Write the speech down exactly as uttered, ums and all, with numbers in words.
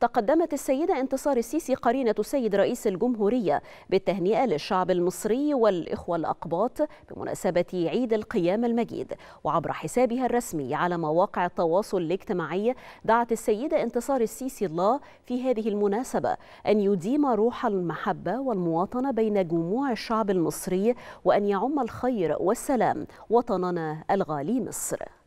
تقدمت السيدة انتصار السيسي قرينة السيد رئيس الجمهورية بالتهنئة للشعب المصري والإخوة الأقباط بمناسبة عيد القيامة المجيد. وعبر حسابها الرسمي على مواقع التواصل الاجتماعي دعت السيدة انتصار السيسي الله في هذه المناسبة أن يديم روح المحبة والمواطنة بين جموع الشعب المصري، وأن يعم الخير والسلام وطننا الغالي مصر.